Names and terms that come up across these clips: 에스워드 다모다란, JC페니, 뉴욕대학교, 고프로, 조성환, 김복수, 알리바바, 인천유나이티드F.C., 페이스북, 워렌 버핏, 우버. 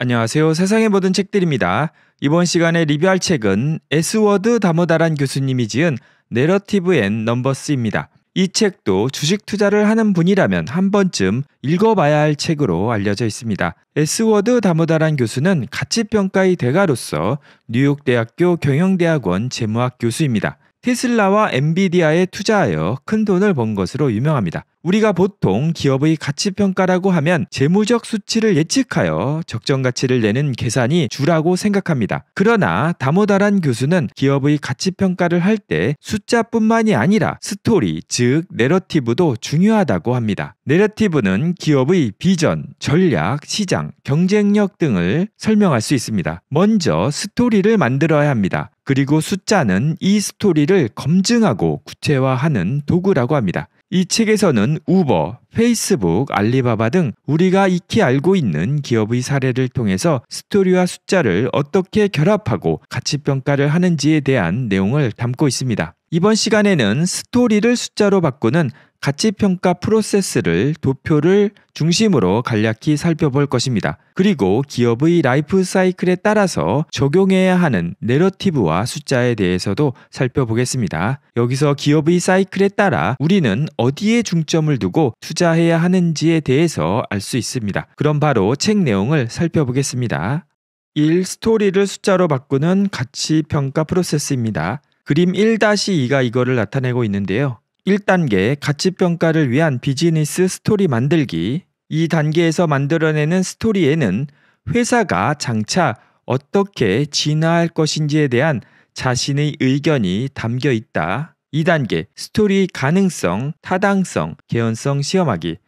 안녕하세요. 세상의 모든 책들입니다. 이번 시간에 리뷰할 책은 에스워드 다모다란 교수님이 지은 내러티브 앤 넘버스입니다. 이 책도 주식 투자를 하는 분이라면 한 번쯤 읽어봐야 할 책으로 알려져 있습니다. 에스워드 다모다란 교수는 가치평가의 대가로서 뉴욕대학교 경영대학원 재무학 교수입니다. 테슬라와 엔비디아에 투자하여 큰 돈을 번 것으로 유명합니다. 우리가 보통 기업의 가치평가라고 하면 재무적 수치를 예측하여 적정 가치를 내는 계산이 주라고 생각합니다. 그러나 다모다란 교수는 기업의 가치평가를 할 때 숫자뿐만이 아니라 스토리, 즉 내러티브도 중요하다고 합니다. 내러티브는 기업의 비전, 전략, 시장, 경쟁력 등을 설명할 수 있습니다. 먼저 스토리를 만들어야 합니다. 그리고 숫자는 이 스토리를 검증하고 구체화하는 도구라고 합니다. 이 책에서는 우버, 페이스북, 알리바바 등 우리가 익히 알고 있는 기업의 사례를 통해서 스토리와 숫자를 어떻게 결합하고 가치평가를 하는지에 대한 내용을 담고 있습니다. 이번 시간에는 스토리를 숫자로 바꾸는 가치평가 프로세스를 도표를 중심으로 간략히 살펴볼 것입니다. 그리고 기업의 라이프 사이클에 따라서 적용해야 하는 내러티브와 숫자에 대해서도 살펴보겠습니다. 여기서 기업의 사이클에 따라 우리는 어디에 중점을 두고 투자해야 하는지에 대해서 알 수 있습니다. 그럼 바로 책 내용을 살펴보겠습니다. 1. 스토리를 숫자로 바꾸는 가치평가 프로세스입니다. 그림 1-2가 이거를 나타내고 있는데요. 1단계 가치평가를 위한 비즈니스 스토리 만들기. 2단계에서 만들어내는 스토리에는 회사가 장차 어떻게 진화할 것인지에 대한 자신의 의견이 담겨 있다. 2단계 스토리 가능성, 타당성, 개연성 시험하기.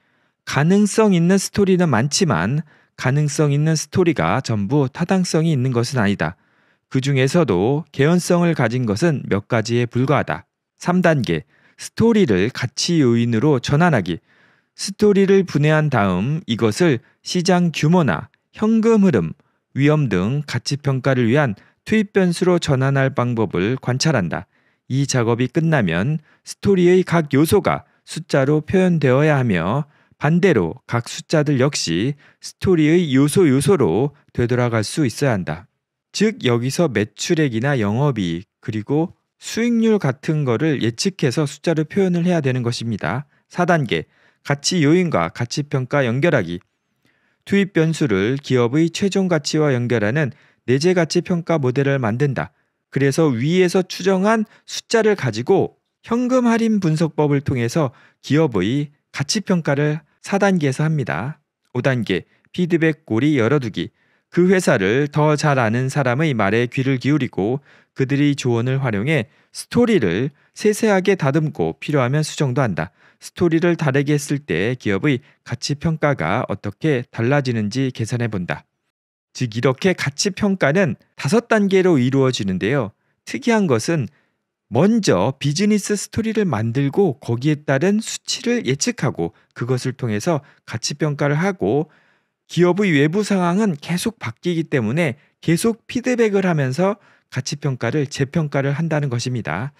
가능성 있는 스토리는 많지만 가능성 있는 스토리가 전부 타당성이 있는 것은 아니다. 그 중에서도 개연성을 가진 것은 몇 가지에 불과하다. 3단계 스토리를 가치 요인으로 전환하기. 스토리를 분해한 다음 이것을 시장 규모나 현금 흐름, 위험 등 가치 평가를 위한 투입 변수로 전환할 방법을 관찰한다. 이 작업이 끝나면 스토리의 각 요소가 숫자로 표현되어야 하며 반대로 각 숫자들 역시 스토리의 요소 요소로 되돌아갈 수 있어야 한다. 즉 여기서 매출액이나 영업이익 그리고 수익률 같은 거를 예측해서 숫자로 표현을 해야 되는 것입니다. 4단계 가치 요인과 가치평가 연결하기. 투입 변수를 기업의 최종 가치와 연결하는 내재 가치 평가 모델을 만든다. 그래서 위에서 추정한 숫자를 가지고 현금 할인 분석법을 통해서 기업의 가치평가를 4단계에서 합니다. 5단계 피드백 고리 열어두기. 그 회사를 더 잘 아는 사람의 말에 귀를 기울이고 그들의 조언을 활용해 스토리를 세세하게 다듬고 필요하면 수정도 한다. 스토리를 다르게 했을 때 기업의 가치평가가 어떻게 달라지는지 계산해본다. 즉 이렇게 가치평가는 5단계로 이루어지는데요. 특이한 것은 먼저 비즈니스 스토리를 만들고 거기에 따른 수치를 예측하고 그것을 통해서 가치평가를 하고 기업의 외부 상황은 계속 바뀌기 때문에 계속 피드백을 하면서 가치평가를 재평가를 한다는 것입니다.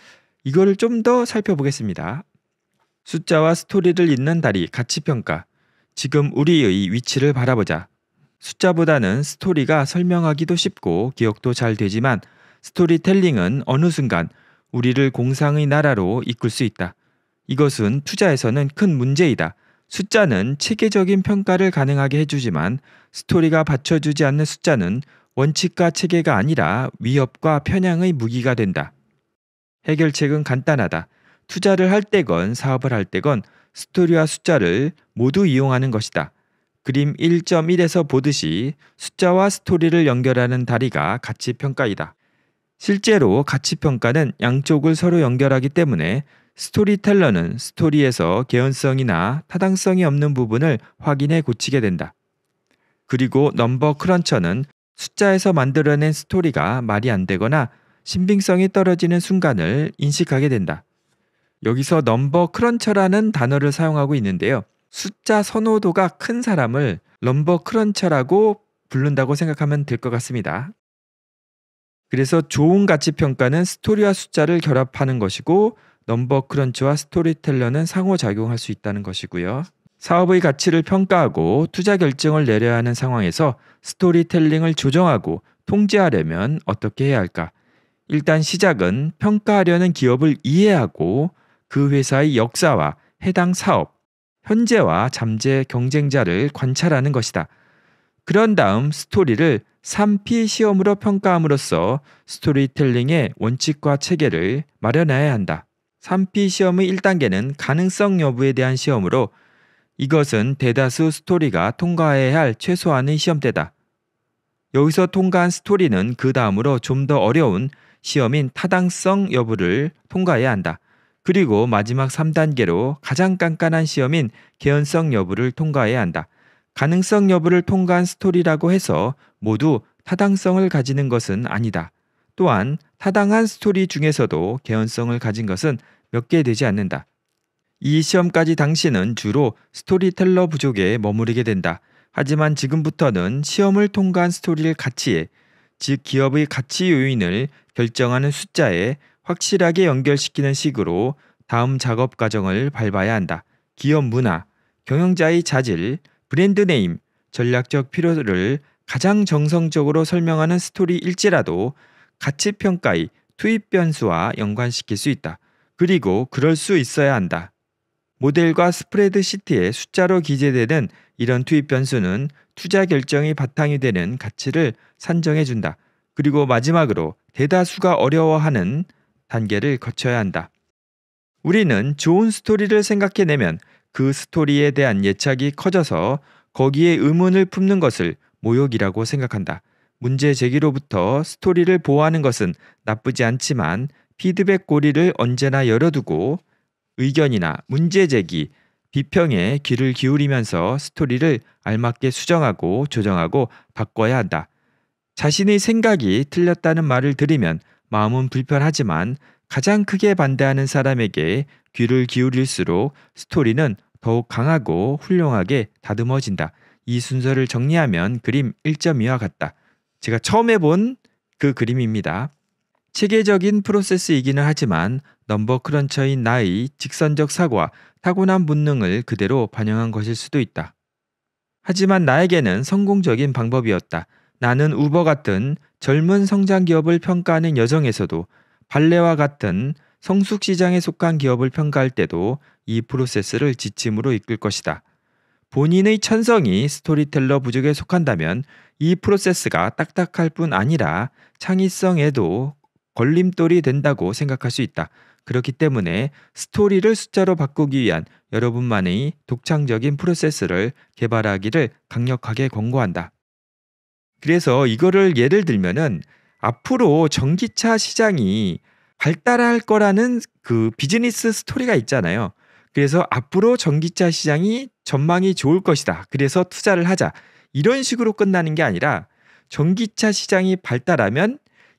이거를 좀 더 살펴보겠습니다. 숫자와 스토리를 잇는 다리 가치평가. 지금 우리의 위치를 바라보자. 숫자보다는 스토리가 설명하기도 쉽고 기억도 잘 되지만 스토리텔링은 어느 순간 우리를 공상의 나라로 이끌 수 있다. 이것은 투자에서는 큰 문제이다. 숫자는 체계적인 평가를 가능하게 해주지만 스토리가 받쳐주지 않는 숫자는 원칙과 체계가 아니라 위협과 편향의 무기가 된다. 해결책은 간단하다. 투자를 할 때건 사업을 할 때건 스토리와 숫자를 모두 이용하는 것이다. 그림 1.1에서 보듯이 숫자와 스토리를 연결하는 다리가 가치평가이다. 실제로 가치평가는 양쪽을 서로 연결하기 때문에 스토리텔러는 스토리에서 개연성이나 타당성이 없는 부분을 확인해 고치게 된다. 그리고 넘버 크런처는 숫자에서 만들어낸 스토리가 말이 안 되거나 신빙성이 떨어지는 순간을 인식하게 된다. 여기서 넘버 크런처라는 단어를 사용하고 있는데요. 숫자 선호도가 큰 사람을 넘버 크런처라고 부른다고 생각하면 될 것 같습니다. 그래서 좋은 가치평가는 스토리와 숫자를 결합하는 것이고 넘버 크런치와 스토리텔러는 상호작용할 수 있다는 것이고요. 사업의 가치를 평가하고 투자 결정을 내려야 하는 상황에서 스토리텔링을 조정하고 통제하려면 어떻게 해야 할까? 일단 시작은 평가하려는 기업을 이해하고 그 회사의 역사와 해당 사업, 현재와 잠재 경쟁자를 관찰하는 것이다. 그런 다음 스토리를 3P 시험으로 평가함으로써 스토리텔링의 원칙과 체계를 마련해야 한다. 3P 시험의 1단계는 가능성 여부에 대한 시험으로 이것은 대다수 스토리가 통과해야 할 최소한의 시험대다. 여기서 통과한 스토리는 그 다음으로 좀 더 어려운 시험인 타당성 여부를 통과해야 한다. 그리고 마지막 3단계로 가장 깐깐한 시험인 개연성 여부를 통과해야 한다. 가능성 여부를 통과한 스토리라고 해서 모두 타당성을 가지는 것은 아니다. 또한 타당한 스토리 중에서도 개연성을 가진 것은 몇 개 되지 않는다. 이 시험까지 당신은 주로 스토리텔러 부족에 머무르게 된다. 하지만 지금부터는 시험을 통과한 스토리를 가치에, 즉 기업의 가치 요인을 결정하는 숫자에 확실하게 연결시키는 식으로 다음 작업 과정을 밟아야 한다. 기업 문화, 경영자의 자질, 브랜드 네임, 전략적 필요를 가장 정성적으로 설명하는 스토리일지라도 가치평가의 투입 변수와 연관시킬 수 있다. 그리고 그럴 수 있어야 한다. 모델과 스프레드시트에 숫자로 기재되는 이런 투입 변수는 투자 결정이 바탕이 되는 가치를 산정해준다. 그리고 마지막으로 대다수가 어려워하는 단계를 거쳐야 한다. 우리는 좋은 스토리를 생각해내면 그 스토리에 대한 예측이 커져서 거기에 의문을 품는 것을 모욕이라고 생각한다. 문제 제기로부터 스토리를 보호하는 것은 나쁘지 않지만 피드백 고리를 언제나 열어두고 의견이나 문제 제기, 비평에 귀를 기울이면서 스토리를 알맞게 수정하고 조정하고 바꿔야 한다. 자신의 생각이 틀렸다는 말을 들으면 마음은 불편하지만 가장 크게 반대하는 사람에게 귀를 기울일수록 스토리는 더욱 강하고 훌륭하게 다듬어진다. 이 순서를 정리하면 그림 1.2와 같다. 제가 처음 해본 그 그림입니다. 체계적인 프로세스이기는 하지만 넘버 크런처인 나의 직선적 사고와 타고난 본능을 그대로 반영한 것일 수도 있다. 하지만 나에게는 성공적인 방법이었다. 나는 우버 같은 젊은 성장 기업을 평가하는 여정에서도 발레와 같은 성숙 시장에 속한 기업을 평가할 때도 이 프로세스를 지침으로 이끌 것이다. 본인의 천성이 스토리텔러 부족에 속한다면 이 프로세스가 딱딱할 뿐 아니라 창의성에도 걸림돌이 된다고 생각할 수 있다. 그렇기 때문에 스토리를 숫자로 바꾸기 위한 여러분만의 독창적인 프로세스를 개발하기를 강력하게 권고한다. 그래서 이거를 예를 들면은 앞으로 전기차 시장이 발달할 거라는 그 비즈니스 스토리가 있잖아요. 그래서 앞으로 전기차 시장이 전망이 좋을 것이다. 그래서 투자를 하자. 이런 식으로 끝나는 게 아니라 전기차 시장이 발달하면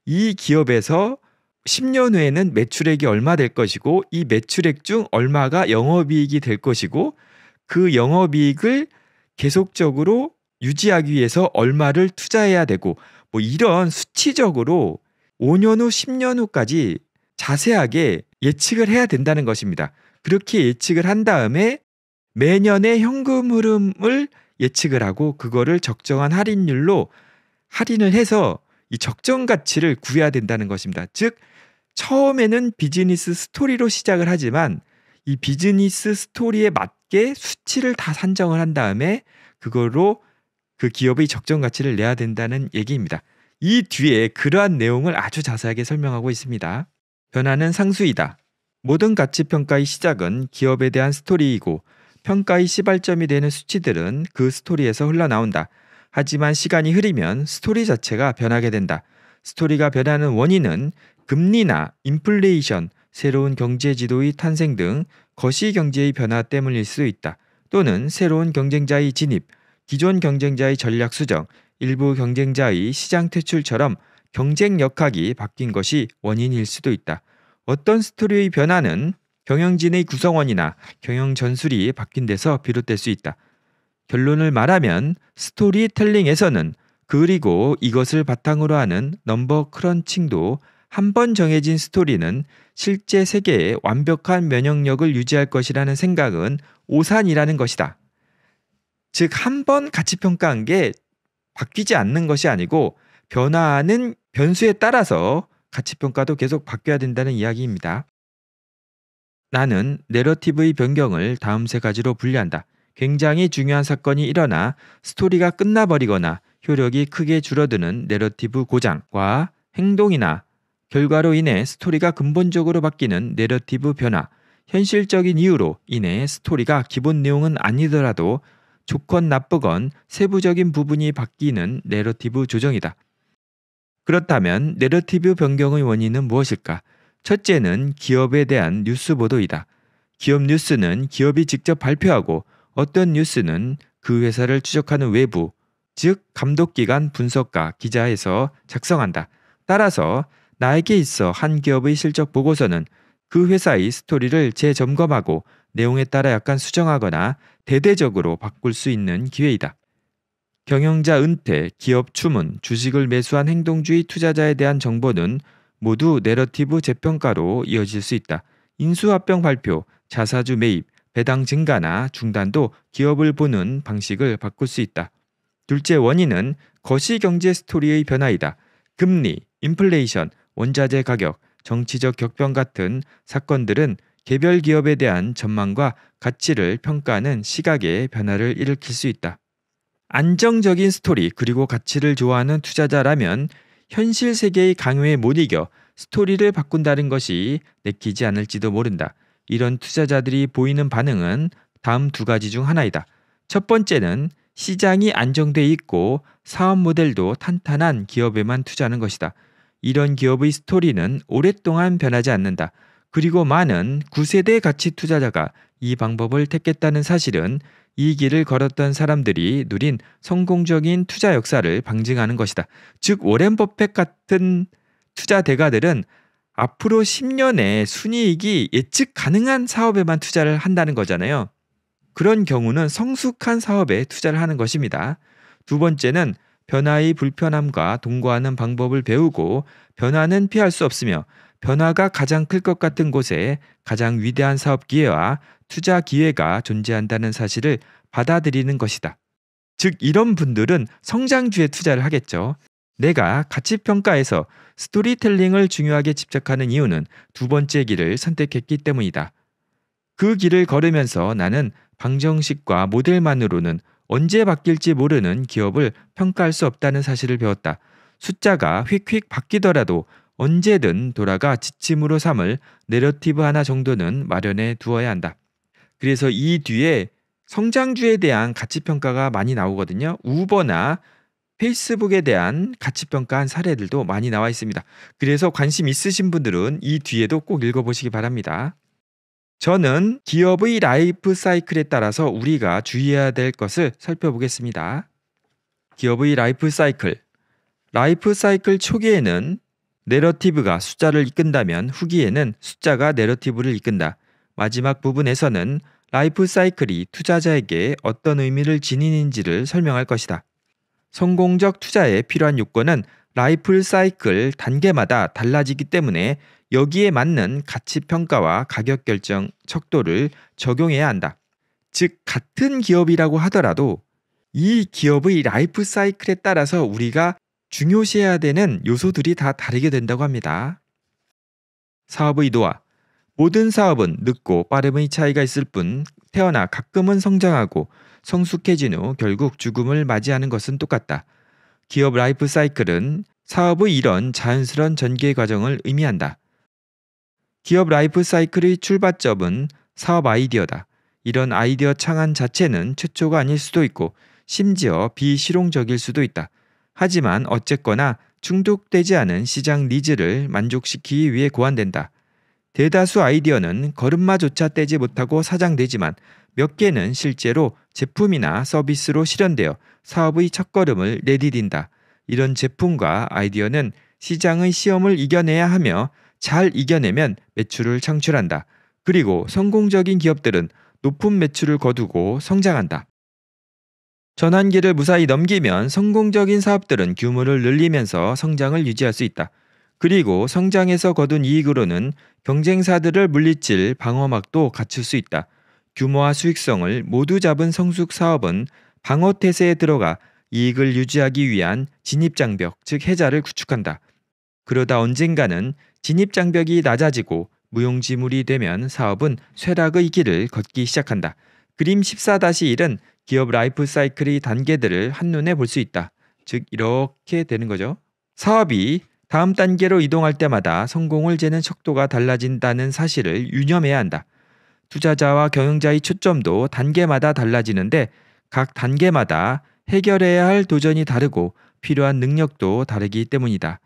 이 기업에서 10년 후에는 매출액이 얼마 될 것이고 이 매출액 중 얼마가 영업이익이 될 것이고 그 영업이익을 계속적으로 유지하기 위해서 얼마를 투자해야 되고 뭐 이런 수치적으로 5년 후, 10년 후까지 자세하게 예측을 해야 된다는 것입니다. 그렇게 예측을 한 다음에 매년의 현금 흐름을 예측을 하고 그거를 적정한 할인율로 할인을 해서 이 적정 가치를 구해야 된다는 것입니다. 즉 처음에는 비즈니스 스토리로 시작을 하지만 이 비즈니스 스토리에 맞게 수치를 다 산정을 한 다음에 그걸로 그 기업의 적정 가치를 내야 된다는 얘기입니다. 이 뒤에 그러한 내용을 아주 자세하게 설명하고 있습니다. 변화는 상수이다. 모든 가치평가의 시작은 기업에 대한 스토리이고 평가의 시발점이 되는 수치들은 그 스토리에서 흘러나온다. 하지만 시간이 흐르면 스토리 자체가 변하게 된다. 스토리가 변하는 원인은 금리나 인플레이션, 새로운 경제지도의 탄생 등 거시경제의 변화 때문일 수 있다. 또는 새로운 경쟁자의 진입, 기존 경쟁자의 전략 수정, 일부 경쟁자의 시장 퇴출처럼 경쟁 역학이 바뀐 것이 원인일 수도 있다. 어떤 스토리의 변화는 경영진의 구성원이나 경영 전술이 바뀐 데서 비롯될 수 있다. 결론을 말하면 스토리텔링에서는 그리고 이것을 바탕으로 하는 넘버 크런칭도 한 번 정해진 스토리는 실제 세계에 완벽한 면역력을 유지할 것이라는 생각은 오산이라는 것이다. 즉 한 번 가치평가한 게 바뀌지 않는 것이 아니고 변화하는 변수에 따라서 가치평가도 계속 바뀌어야 된다는 이야기입니다. 나는 내러티브의 변경을 다음 세 가지로 분류한다. 굉장히 중요한 사건이 일어나 스토리가 끝나버리거나 효력이 크게 줄어드는 내러티브 고장과 행동이나 결과로 인해 스토리가 근본적으로 바뀌는 내러티브 변화, 현실적인 이유로 인해 스토리가 기본 내용은 아니더라도 좋건 나쁘건 세부적인 부분이 바뀌는 내러티브 조정이다. 그렇다면 내러티브 변경의 원인은 무엇일까? 첫째는 기업에 대한 뉴스 보도이다. 기업 뉴스는 기업이 직접 발표하고 어떤 뉴스는 그 회사를 추적하는 외부, 즉 감독기관 분석가, 기자에서 작성한다. 따라서 나에게 있어 한 기업의 실적 보고서는 그 회사의 스토리를 재점검하고 내용에 따라 약간 수정하거나 대대적으로 바꿀 수 있는 기회이다. 경영자 은퇴, 기업 추문, 주식을 매수한 행동주의 투자자에 대한 정보는 모두 내러티브 재평가로 이어질 수 있다. 인수합병 발표, 자사주 매입, 배당 증가나 중단도 기업을 보는 방식을 바꿀 수 있다. 둘째 원인은 거시경제 스토리의 변화이다. 금리, 인플레이션, 원자재 가격, 정치적 격변 같은 사건들은 개별 기업에 대한 전망과 가치를 평가하는 시각의 변화를 일으킬 수 있다. 안정적인 스토리 그리고 가치를 좋아하는 투자자라면 현실 세계의 강요에 못 이겨 스토리를 바꾼다는 것이 내키지 않을지도 모른다. 이런 투자자들이 보이는 반응은 다음 두 가지 중 하나이다. 첫 번째는 시장이 안정돼 있고 사업 모델도 탄탄한 기업에만 투자하는 것이다. 이런 기업의 스토리는 오랫동안 변하지 않는다. 그리고 많은 구세대 가치 투자자가 이 방법을 택했다는 사실은 이 길을 걸었던 사람들이 누린 성공적인 투자 역사를 방증하는 것이다. 즉 워렌 버핏 같은 투자 대가들은 앞으로 10년의 순이익이 예측 가능한 사업에만 투자를 한다는 거잖아요. 그런 경우는 성숙한 사업에 투자를 하는 것입니다. 두 번째는 변화의 불편함과 동거하는 방법을 배우고 변화는 피할 수 없으며 변화가 가장 클 것 같은 곳에 가장 위대한 사업 기회와 투자 기회가 존재한다는 사실을 받아들이는 것이다. 즉 이런 분들은 성장주에 투자를 하겠죠. 내가 가치평가에서 스토리텔링을 중요하게 집착하는 이유는 두 번째 길을 선택했기 때문이다. 그 길을 걸으면서 나는 방정식과 모델만으로는 언제 바뀔지 모르는 기업을 평가할 수 없다는 사실을 배웠다. 숫자가 휙휙 바뀌더라도 언제든 돌아가 지침으로 삼을 내러티브 하나 정도는 마련해 두어야 한다. 그래서 이 뒤에 성장주에 대한 가치평가가 많이 나오거든요. 우버나 페이스북에 대한 가치평가한 사례들도 많이 나와 있습니다. 그래서 관심 있으신 분들은 이 뒤에도 꼭 읽어보시기 바랍니다. 저는 기업의 라이프 사이클에 따라서 우리가 주의해야 될 것을 살펴보겠습니다. 기업의 라이프 사이클. 라이프 사이클 초기에는 내러티브가 숫자를 이끈다면 후기에는 숫자가 내러티브를 이끈다. 마지막 부분에서는 라이프 사이클이 투자자에게 어떤 의미를 지니는지를 설명할 것이다. 성공적 투자에 필요한 요건은 라이프 사이클 단계마다 달라지기 때문에 여기에 맞는 가치평가와 가격결정 척도를 적용해야 한다. 즉 같은 기업이라고 하더라도 이 기업의 라이프 사이클에 따라서 우리가 중요시해야 되는 요소들이 다 다르게 된다고 합니다. 사업의 노화. 모든 사업은 늦고 빠름의 차이가 있을 뿐 태어나 가끔은 성장하고 성숙해진 후 결국 죽음을 맞이하는 것은 똑같다. 기업 라이프 사이클은 사업의 이런 자연스러운 전개 과정을 의미한다. 기업 라이프 사이클의 출발점은 사업 아이디어다. 이런 아이디어 창안 자체는 최초가 아닐 수도 있고 심지어 비실용적일 수도 있다. 하지만 어쨌거나 중독되지 않은 시장 니즈를 만족시키기 위해 고안된다. 대다수 아이디어는 걸음마조차 떼지 못하고 사장되지만 몇 개는 실제로 제품이나 서비스로 실현되어 사업의 첫걸음을 내디딘다. 이런 제품과 아이디어는 시장의 시험을 이겨내야 하며 잘 이겨내면 매출을 창출한다. 그리고 성공적인 기업들은 높은 매출을 거두고 성장한다. 전환기를 무사히 넘기면 성공적인 사업들은 규모를 늘리면서 성장을 유지할 수 있다. 그리고 성장에서 거둔 이익으로는 경쟁사들을 물리칠 방어막도 갖출 수 있다. 규모와 수익성을 모두 잡은 성숙 사업은 방어태세에 들어가 이익을 유지하기 위한 진입장벽, 즉 해자를 구축한다. 그러다 언젠가는 진입장벽이 낮아지고 무용지물이 되면 사업은 쇠락의 길을 걷기 시작한다. 그림 14-1은 기업 라이프 사이클의 단계들을 한눈에 볼 수 있다. 즉 이렇게 되는 거죠. 사업이 다음 단계로 이동할 때마다 성공을 재는 척도가 달라진다는 사실을 유념해야 한다. 투자자와 경영자의 초점도 단계마다 달라지는데 각 단계마다 해결해야 할 도전이 다르고 필요한 능력도 다르기 때문이다.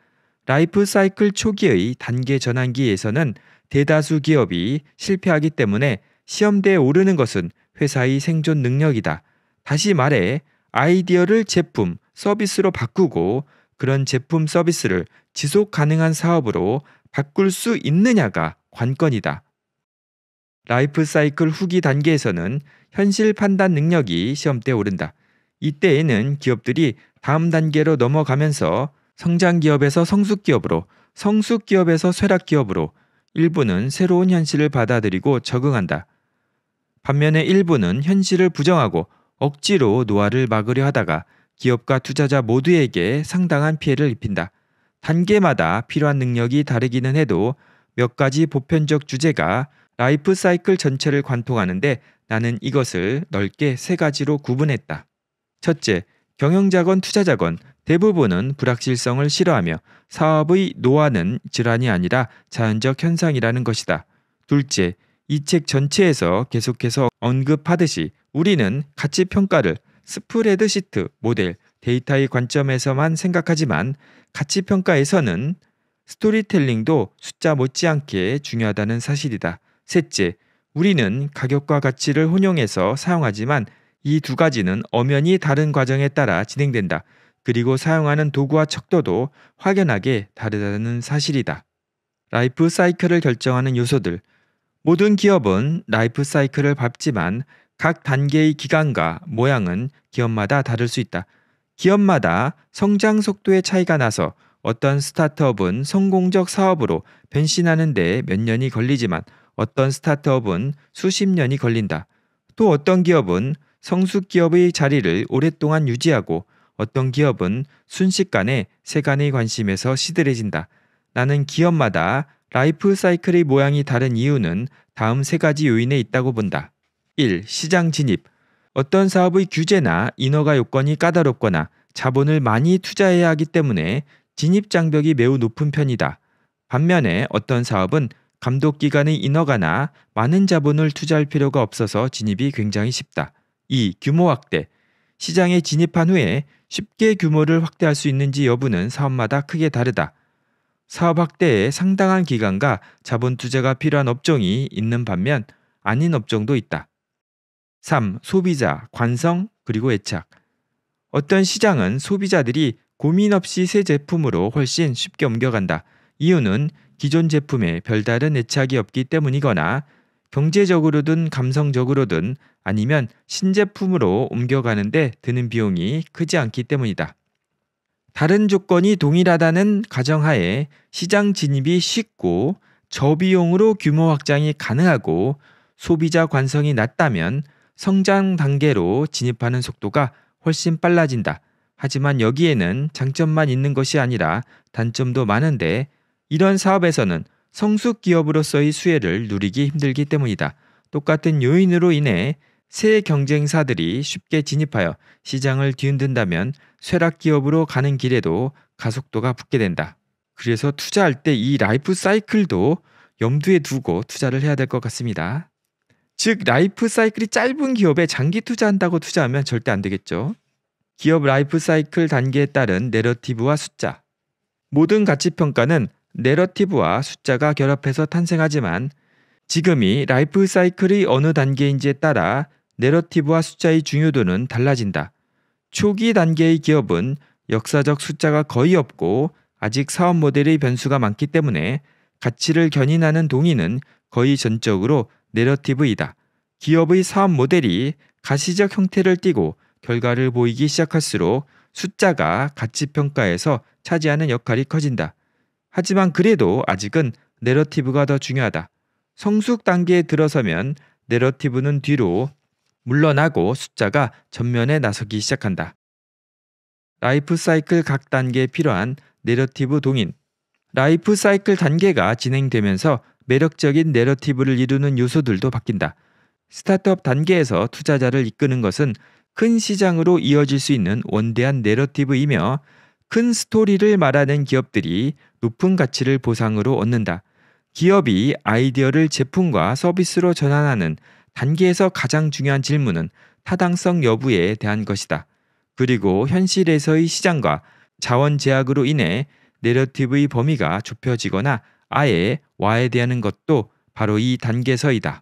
라이프 사이클 초기의 단계 전환기에서는 대다수 기업이 실패하기 때문에 시험대에 오르는 것은 회사의 생존 능력이다. 다시 말해 아이디어를 제품, 서비스로 바꾸고 그런 제품, 서비스를 지속 가능한 사업으로 바꿀 수 있느냐가 관건이다. 라이프 사이클 후기 단계에서는 현실 판단 능력이 시험대에 오른다. 이때에는 기업들이 다음 단계로 넘어가면서 성장기업에서 성숙기업으로, 성숙기업에서 쇠락기업으로 일부는 새로운 현실을 받아들이고 적응한다. 반면에 일부는 현실을 부정하고 억지로 노화를 막으려 하다가 기업과 투자자 모두에게 상당한 피해를 입힌다. 단계마다 필요한 능력이 다르기는 해도 몇 가지 보편적 주제가 라이프 사이클 전체를 관통하는데 나는 이것을 넓게 세 가지로 구분했다. 첫째, 경영자건 투자자건 대부분은 불확실성을 싫어하며 사업의 노화는 질환이 아니라 자연적 현상이라는 것이다. 둘째, 이 책 전체에서 계속해서 언급하듯이 우리는 가치 평가를 스프레드 시트, 모델, 데이터의 관점에서만 생각하지만 가치 평가에서는 스토리텔링도 숫자 못지않게 중요하다는 사실이다. 셋째, 우리는 가격과 가치를 혼용해서 사용하지만 이 두 가지는 엄연히 다른 과정에 따라 진행된다. 그리고 사용하는 도구와 척도도 확연하게 다르다는 사실이다. 라이프 사이클을 결정하는 요소들. 모든 기업은 라이프 사이클을 밟지만 각 단계의 기간과 모양은 기업마다 다를 수 있다. 기업마다 성장 속도의 차이가 나서 어떤 스타트업은 성공적 사업으로 변신하는 데 몇 년이 걸리지만 어떤 스타트업은 수십 년이 걸린다. 또 어떤 기업은 성숙 기업의 자리를 오랫동안 유지하고 어떤 기업은 순식간에 세간의 관심에서 시들해진다. 나는 기업마다 라이프 사이클의 모양이 다른 이유는 다음 세 가지 요인에 있다고 본다. 1. 시장 진입. 어떤 사업의 규제나 인허가 요건이 까다롭거나 자본을 많이 투자해야 하기 때문에 진입 장벽이 매우 높은 편이다. 반면에 어떤 사업은 감독기관의 인허가나 많은 자본을 투자할 필요가 없어서 진입이 굉장히 쉽다. 2. 규모 확대. 시장에 진입한 후에 쉽게 규모를 확대할 수 있는지 여부는 사업마다 크게 다르다. 사업 확대에 상당한 기간과 자본 투자가 필요한 업종이 있는 반면 아닌 업종도 있다. 3. 소비자, 관성, 그리고 애착. 어떤 시장은 소비자들이 고민 없이 새 제품으로 훨씬 쉽게 옮겨간다. 이유는 기존 제품에 별다른 애착이 없기 때문이거나 경제적으로든 감성적으로든 아니면 신제품으로 옮겨가는데 드는 비용이 크지 않기 때문이다. 다른 조건이 동일하다는 가정하에 시장 진입이 쉽고 저비용으로 규모 확장이 가능하고 소비자 관성이 낮다면 성장 단계로 진입하는 속도가 훨씬 빨라진다. 하지만 여기에는 장점만 있는 것이 아니라 단점도 많은데 이런 사업에서는 성숙 기업으로서의 수혜를 누리기 힘들기 때문이다. 똑같은 요인으로 인해 새 경쟁사들이 쉽게 진입하여 시장을 뒤흔든다면 쇠락 기업으로 가는 길에도 가속도가 붙게 된다. 그래서 투자할 때 이 라이프 사이클도 염두에 두고 투자를 해야 될 것 같습니다. 즉 라이프 사이클이 짧은 기업에 장기 투자한다고 투자하면 절대 안 되겠죠. 기업 라이프 사이클 단계에 따른 내러티브와 숫자. 모든 가치평가는 내러티브와 숫자가 결합해서 탄생하지만 지금이 라이프 사이클의 어느 단계인지에 따라 내러티브와 숫자의 중요도는 달라진다. 초기 단계의 기업은 역사적 숫자가 거의 없고 아직 사업 모델의 변수가 많기 때문에 가치를 견인하는 동의는 거의 전적으로 내러티브이다. 기업의 사업 모델이 가시적 형태를 띠고 결과를 보이기 시작할수록 숫자가 가치평가에서 차지하는 역할이 커진다. 하지만 그래도 아직은 내러티브가 더 중요하다. 성숙 단계에 들어서면 내러티브는 뒤로 물러나고 숫자가 전면에 나서기 시작한다. 라이프 사이클 각 단계에 필요한 내러티브 동인. 라이프 사이클 단계가 진행되면서 매력적인 내러티브를 이루는 요소들도 바뀐다. 스타트업 단계에서 투자자를 이끄는 것은 큰 시장으로 이어질 수 있는 원대한 내러티브이며 큰 스토리를 말하는 기업들이 높은 가치를 보상으로 얻는다. 기업이 아이디어를 제품과 서비스로 전환하는 단계에서 가장 중요한 질문은 타당성 여부에 대한 것이다. 그리고 현실에서의 시장과 자원 제약으로 인해 내러티브의 범위가 좁혀지거나 아예 와해되는 것도 바로 이 단계서이다.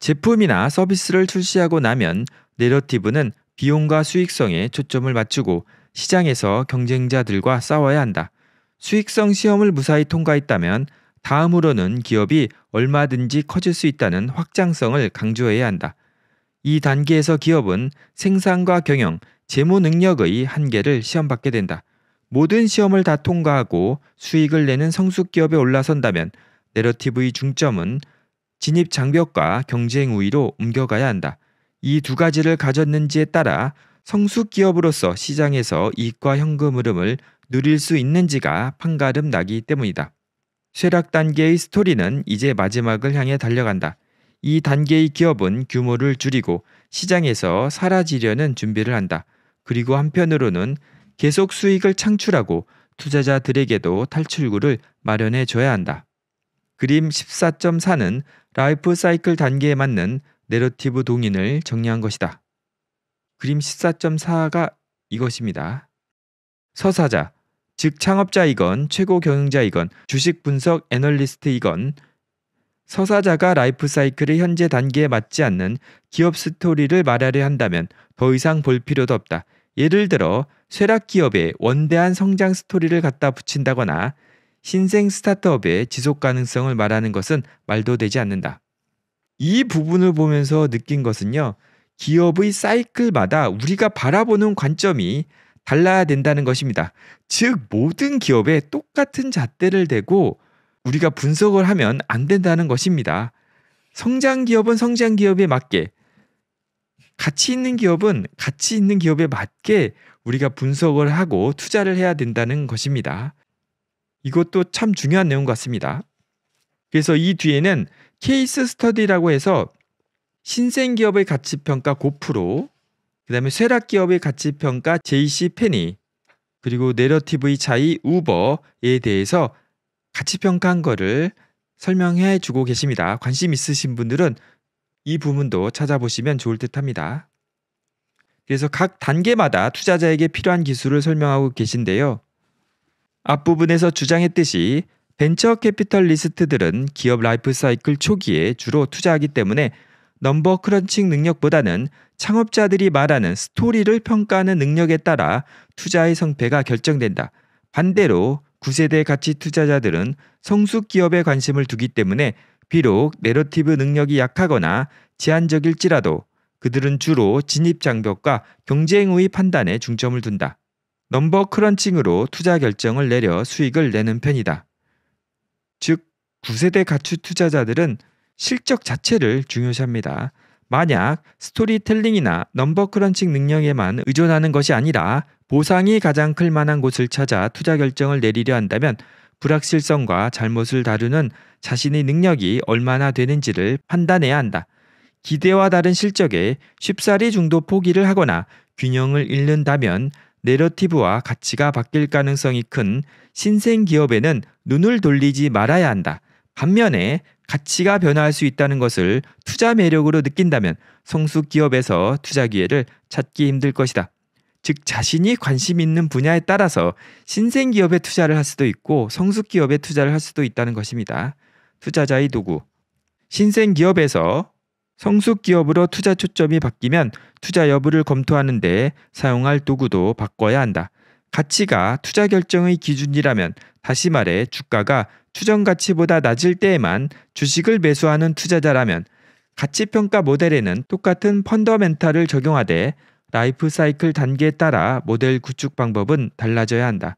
제품이나 서비스를 출시하고 나면 내러티브는 비용과 수익성에 초점을 맞추고 시장에서 경쟁자들과 싸워야 한다. 수익성 시험을 무사히 통과했다면 다음으로는 기업이 얼마든지 커질 수 있다는 확장성을 강조해야 한다. 이 단계에서 기업은 생산과 경영, 재무 능력의 한계를 시험받게 된다. 모든 시험을 다 통과하고 수익을 내는 성숙 기업에 올라선다면 내러티브의 중점은 진입 장벽과 경쟁 우위로 옮겨가야 한다. 이 두 가지를 가졌는지에 따라 성숙 기업으로서 시장에서 이익과 현금 흐름을 누릴 수 있는지가 판가름 나기 때문이다. 쇠락 단계의 스토리는 이제 마지막을 향해 달려간다. 이 단계의 기업은 규모를 줄이고 시장에서 사라지려는 준비를 한다. 그리고 한편으로는 계속 수익을 창출하고 투자자들에게도 탈출구를 마련해 줘야 한다. 그림 14.4는 라이프 사이클 단계에 맞는 내러티브 동인을 정리한 것이다. 그림 14.4가 이것입니다. 서사자, 즉 창업자이건 최고 경영자이건 주식 분석 애널리스트이건 서사자가 라이프 사이클의 현재 단계에 맞지 않는 기업 스토리를 말하려 한다면 더 이상 볼 필요도 없다. 예를 들어 쇠락 기업에 원대한 성장 스토리를 갖다 붙인다거나 신생 스타트업의 지속 가능성을 말하는 것은 말도 되지 않는다. 이 부분을 보면서 느낀 것은요. 기업의 사이클마다 우리가 바라보는 관점이 달라야 된다는 것입니다. 즉 모든 기업에 똑같은 잣대를 대고 우리가 분석을 하면 안 된다는 것입니다. 성장 기업은 성장 기업에 맞게, 가치 있는 기업은 가치 있는 기업에 맞게 우리가 분석을 하고 투자를 해야 된다는 것입니다. 이것도 참 중요한 내용 같습니다. 그래서 이 뒤에는 케이스 스터디라고 해서 신생기업의 가치평가 고프로, 그 다음에 쇠락기업의 가치평가 JC페니, 그리고 내러티브의 차이 우버에 대해서 가치평가한 거를 설명해 주고 계십니다. 관심 있으신 분들은 이 부분도 찾아보시면 좋을 듯 합니다. 그래서 각 단계마다 투자자에게 필요한 기술을 설명하고 계신데요. 앞부분에서 주장했듯이 벤처 캐피털리스트들은 기업 라이프 사이클 초기에 주로 투자하기 때문에 넘버 크런칭 능력보다는 창업자들이 말하는 스토리를 평가하는 능력에 따라 투자의 성패가 결정된다. 반대로 9세대 가치 투자자들은 성숙 기업에 관심을 두기 때문에 비록 내러티브 능력이 약하거나 제한적일지라도 그들은 주로 진입 장벽과 경쟁 우위 판단에 중점을 둔다. 넘버 크런칭으로 투자 결정을 내려 수익을 내는 편이다. 즉 9세대 가치 투자자들은 실적 자체를 중요시합니다. 만약 스토리텔링이나 넘버 크런칭 능력에만 의존하는 것이 아니라 보상이 가장 클 만한 곳을 찾아 투자 결정을 내리려 한다면 불확실성과 잘못을 다루는 자신의 능력이 얼마나 되는지를 판단해야 한다. 기대와 다른 실적에 쉽사리 중도 포기를 하거나 균형을 잃는다면 내러티브와 가치가 바뀔 가능성이 큰 신생 기업에는 눈을 돌리지 말아야 한다. 반면에 가치가 변화할 수 있다는 것을 투자 매력으로 느낀다면 성숙 기업에서 투자 기회를 찾기 힘들 것이다. 즉 자신이 관심 있는 분야에 따라서 신생 기업에 투자를 할 수도 있고 성숙 기업에 투자를 할 수도 있다는 것입니다. 투자자의 도구. 신생 기업에서 성숙 기업으로 투자 초점이 바뀌면 투자 여부를 검토하는 데 사용할 도구도 바꿔야 한다. 가치가 투자 결정의 기준이라면 다시 말해 주가가 추정 가치보다 낮을 때에만 주식을 매수하는 투자자라면 가치평가 모델에는 똑같은 펀더멘탈을 적용하되 라이프 사이클 단계에 따라 모델 구축 방법은 달라져야 한다.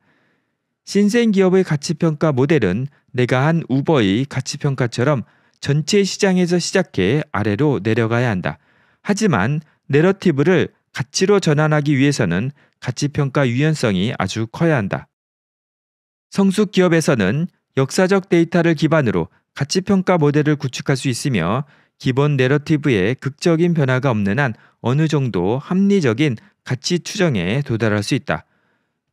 신생 기업의 가치평가 모델은 내가 한 우버의 가치평가처럼 전체 시장에서 시작해 아래로 내려가야 한다. 하지만 내러티브를 가치로 전환하기 위해서는 가치평가 유연성이 아주 커야 한다. 성숙 기업에서는 역사적 데이터를 기반으로 가치평가 모델을 구축할 수 있으며 기본 내러티브에 극적인 변화가 없는 한 어느 정도 합리적인 가치 추정에 도달할 수 있다.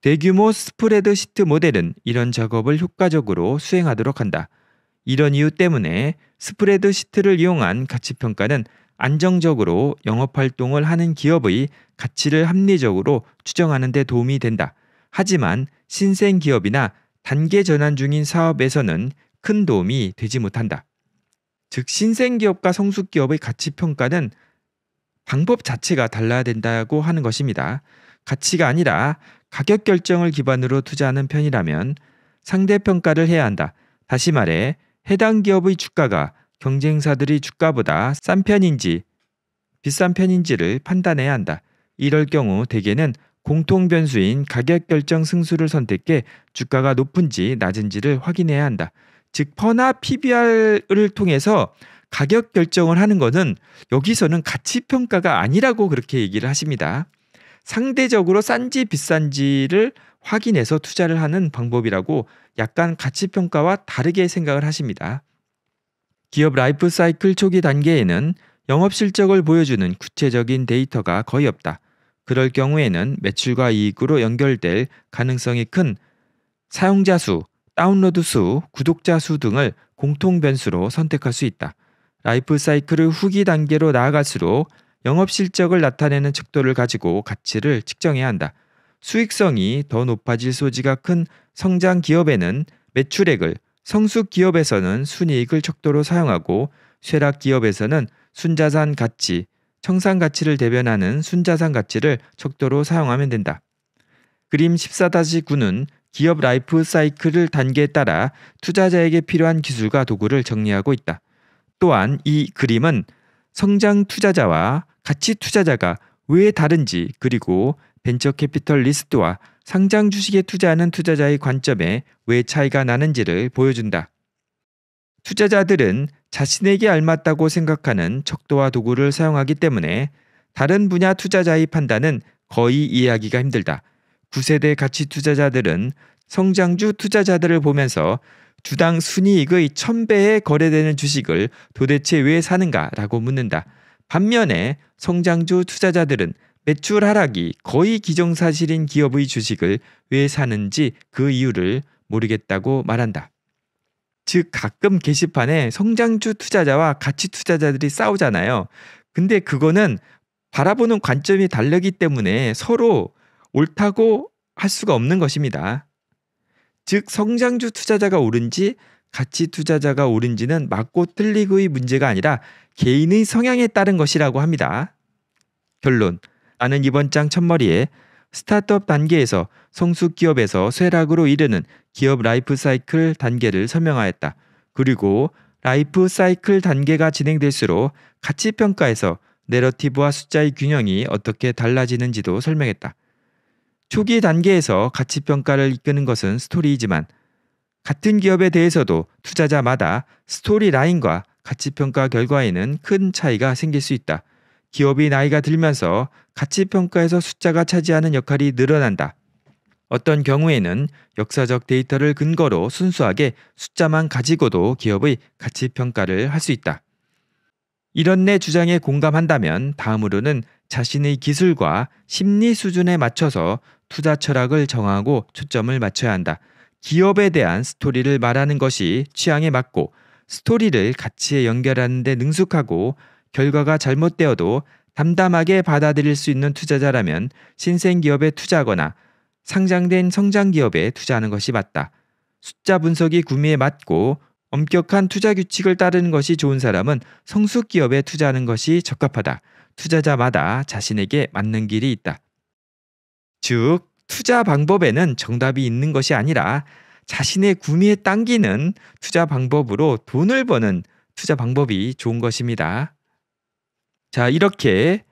대규모 스프레드시트 모델은 이런 작업을 효과적으로 수행하도록 한다. 이런 이유 때문에 스프레드시트를 이용한 가치평가는 안정적으로 영업활동을 하는 기업의 가치를 합리적으로 추정하는 데 도움이 된다. 하지만 신생 기업이나 단계 전환 중인 사업에서는 큰 도움이 되지 못한다. 즉 신생 기업과 성숙 기업의 가치평가는 방법 자체가 달라야 된다고 하는 것입니다. 가치가 아니라 가격 결정을 기반으로 투자하는 편이라면 상대평가를 해야 한다. 다시 말해 해당 기업의 주가가 경쟁사들이 주가보다 싼 편인지 비싼 편인지를 판단해야 한다. 이럴 경우 대개는 공통 변수인 가격 결정 승수를 선택해 주가가 높은지 낮은지를 확인해야 한다. 즉 퍼나 PBR을 통해서 가격 결정을 하는 것은 여기서는 가치평가가 아니라고 그렇게 얘기를 하십니다. 상대적으로 싼지 비싼지를 확인해서 투자를 하는 방법이라고 약간 가치평가와 다르게 생각을 하십니다. 기업 라이프 사이클 초기 단계에는 영업실적을 보여주는 구체적인 데이터가 거의 없다. 그럴 경우에는 매출과 이익으로 연결될 가능성이 큰 사용자 수, 다운로드 수, 구독자 수 등을 공통 변수로 선택할 수 있다. 라이프 사이클의 후기 단계로 나아갈수록 영업실적을 나타내는 척도를 가지고 가치를 측정해야 한다. 수익성이 더 높아질 소지가 큰 성장 기업에는 매출액을, 성숙 기업에서는 순이익을 척도로 사용하고 쇠락 기업에서는 순자산 가치, 청산 가치를 대변하는 순자산 가치를 척도로 사용하면 된다. 그림 14-9는 기업 라이프 사이클을 단계에 따라 투자자에게 필요한 기술과 도구를 정리하고 있다. 또한 이 그림은 성장 투자자와 가치 투자자가 왜 다른지 그리고 벤처 캐피털 리스트와 상장 주식에 투자하는 투자자의 관점에 왜 차이가 나는지를 보여준다. 투자자들은 자신에게 알맞다고 생각하는 척도와 도구를 사용하기 때문에 다른 분야 투자자의 판단은 거의 이해하기가 힘들다. 9세대 가치 투자자들은 성장주 투자자들을 보면서 주당 순이익의 1000배에 거래되는 주식을 도대체 왜 사는가 라고 묻는다. 반면에 성장주 투자자들은 매출 하락이 거의 기정사실인 기업의 주식을 왜 사는지 그 이유를 모르겠다고 말한다. 즉 가끔 게시판에 성장주 투자자와 가치 투자자들이 싸우잖아요. 근데 그거는 바라보는 관점이 다르기 때문에 서로 옳다고 할 수가 없는 것입니다. 즉 성장주 투자자가 옳은지 가치 투자자가 옳은지는 맞고 틀리고의 문제가 아니라 개인의 성향에 따른 것이라고 합니다. 결론, 나는 이번 장 첫머리에 스타트업 단계에서 성숙 기업에서 쇠락으로 이르는 기업 라이프 사이클 단계를 설명하였다. 그리고 라이프 사이클 단계가 진행될수록 가치평가에서 내러티브와 숫자의 균형이 어떻게 달라지는지도 설명했다. 초기 단계에서 가치평가를 이끄는 것은 스토리이지만 같은 기업에 대해서도 투자자마다 스토리 라인과 가치평가 결과에는 큰 차이가 생길 수 있다. 기업이 나이가 들면서 가치평가에서 숫자가 차지하는 역할이 늘어난다. 어떤 경우에는 역사적 데이터를 근거로 순수하게 숫자만 가지고도 기업의 가치평가를 할 수 있다. 이런 내 주장에 공감한다면 다음으로는 자신의 기술과 심리 수준에 맞춰서 투자 철학을 정하고 초점을 맞춰야 한다. 기업에 대한 스토리를 말하는 것이 취향에 맞고 스토리를 가치에 연결하는 데 능숙하고 결과가 잘못되어도 담담하게 받아들일 수 있는 투자자라면 신생기업에 투자하거나 상장된 성장기업에 투자하는 것이 맞다. 숫자 분석이 구미에 맞고 엄격한 투자 규칙을 따르는 것이 좋은 사람은 성숙기업에 투자하는 것이 적합하다. 투자자마다 자신에게 맞는 길이 있다. 즉 투자 방법에는 정답이 있는 것이 아니라 자신의 구미에 당기는 투자 방법으로 돈을 버는 투자 방법이 좋은 것입니다. 자, 이렇게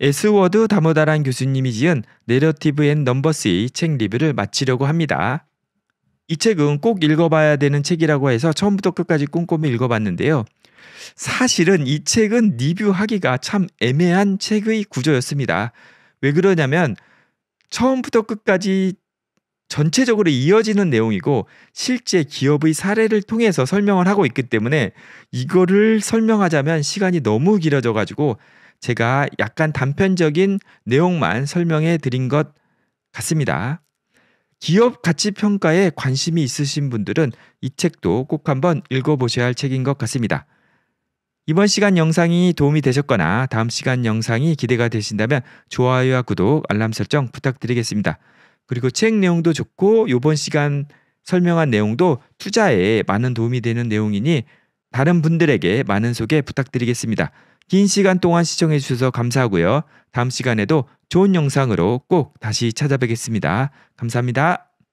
에스워드 다모다란 교수님이 지은 내러티브 앤 넘버스의 책 리뷰를 마치려고 합니다. 이 책은 꼭 읽어봐야 되는 책이라고 해서 처음부터 끝까지 꼼꼼히 읽어봤는데요. 사실은 이 책은 리뷰하기가 참 애매한 책의 구조였습니다. 왜 그러냐면 처음부터 끝까지 전체적으로 이어지는 내용이고 실제 기업의 사례를 통해서 설명을 하고 있기 때문에 이거를 설명하자면 시간이 너무 길어져가지고 제가 약간 단편적인 내용만 설명해 드린 것 같습니다. 기업 가치평가에 관심이 있으신 분들은 이 책도 꼭 한번 읽어보셔야 할 책인 것 같습니다. 이번 시간 영상이 도움이 되셨거나 다음 시간 영상이 기대가 되신다면 좋아요와 구독, 알람 설정 부탁드리겠습니다. 그리고 책 내용도 좋고 이번 시간 설명한 내용도 투자에 많은 도움이 되는 내용이니 다른 분들에게 많은 소개 부탁드리겠습니다. 긴 시간 동안 시청해 주셔서 감사하고요. 다음 시간에도 좋은 영상으로 꼭 다시 찾아뵙겠습니다. 감사합니다.